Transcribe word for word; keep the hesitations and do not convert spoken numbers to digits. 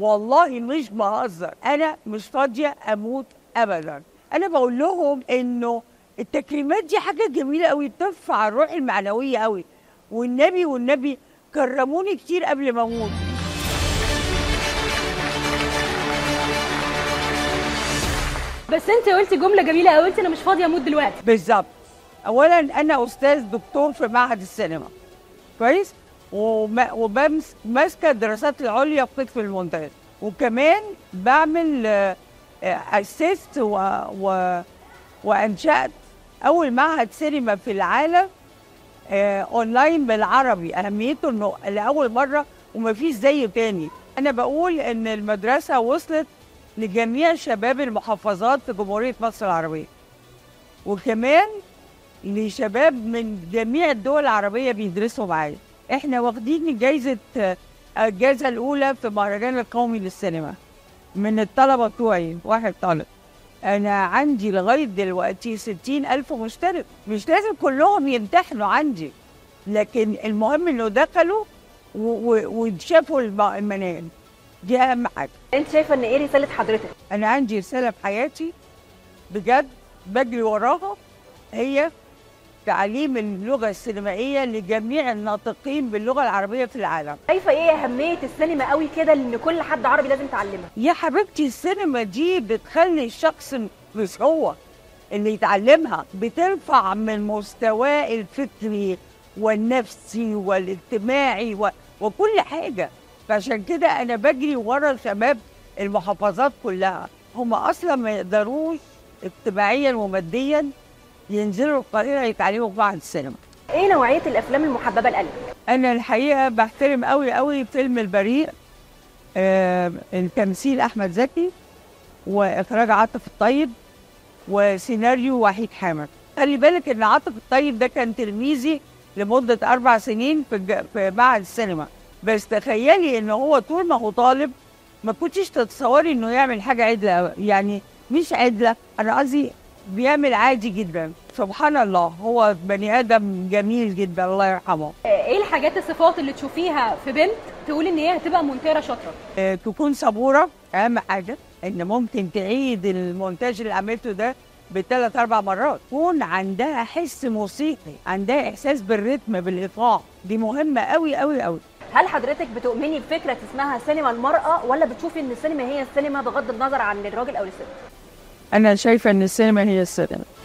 والله مش بهزر، انا مش فاضيه اموت ابدا. انا بقول لهم انه التكريمات دي حاجه جميله قوي، بترفع الروح المعنويه قوي، والنبي والنبي كرموني كتير قبل ما اموت. بس انت قلتي جمله جميله قوي، قلتي انا مش فاضيه اموت دلوقتي. بالظبط. اولا انا استاذ دكتور في معهد السينما، كويس، وماسكه الدراسات العليا في قطف المونتاج، وكمان بعمل اسست و... و... وانشات اول معهد سينما في العالم اونلاين بالعربي، اهميته انه لاول مره ومفيش زيه تاني. انا بقول ان المدرسه وصلت لجميع شباب المحافظات في جمهوريه مصر العربيه، وكمان لشباب من جميع الدول العربيه بيدرسوا معايا. احنا واخدين جايزه الجائزه الاولى في المهرجان القومي للسينما من الطلبه بتوعي، واحد طالب. انا عندي لغايه دلوقتي ستين الف مشترك، مش لازم كلهم يمتحنوا عندي، لكن المهم انه دخلوا وشافوا المنال، دي اهم حاجه. انت شايفه ان ايه رساله حضرتك؟ انا عندي رساله في حياتي بجد بجري وراها، هي تعليم اللغه السينمائيه لجميع الناطقين باللغه العربيه في العالم. شايفه ايه اهميه السينما قوي كده، لان كل حد عربي لازم يتعلمها؟ يا حبيبتي السينما دي بتخلي الشخص مش هو اللي يتعلمها، بترفع من مستواه الفكري والنفسي والاجتماعي و... وكل حاجه. فعشان كده انا بجري ورا شباب المحافظات كلها، هم اصلا ما يقدروش اجتماعيا وماديا ينزلوا القاهرة يتعلموا في معهد السينما. ايه نوعية الأفلام المحببة لقلبك؟ أنا الحقيقة بحترم قوي قوي فيلم البريء، آه، التمثيل أحمد زكي وإخراج عاطف الطيب وسيناريو وحيد حامد. خلي بالك إن عاطف الطيب ده كان تلميذي لمدة أربع سنين في, في معهد السينما، بس تخيلي إن هو طول ما هو طالب ما كنتش تتصوري إنه يعمل حاجة عدلة، يعني مش عدلة، أنا قصدي بيعمل عادي جدا. سبحان الله، هو بني ادم جميل جدا الله يرحمه. ايه الحاجات الصفات اللي تشوفيها في بنت تقول ان هي هتبقى مونتيره شاطره؟ إيه، تكون صبوره، اهم حاجه ان ممكن تعيد المونتاج اللي عملته ده بثلاث اربع مرات. تكون عندها حس موسيقي، عندها احساس بالريتم بالايقاع، دي مهمه قوي قوي قوي. هل حضرتك بتؤمني بفكره اسمها سينما المراه، ولا بتشوفي ان السينما هي السينما بغض النظر عن الراجل او الست؟ أنا شايفة إن السينما هي السينما.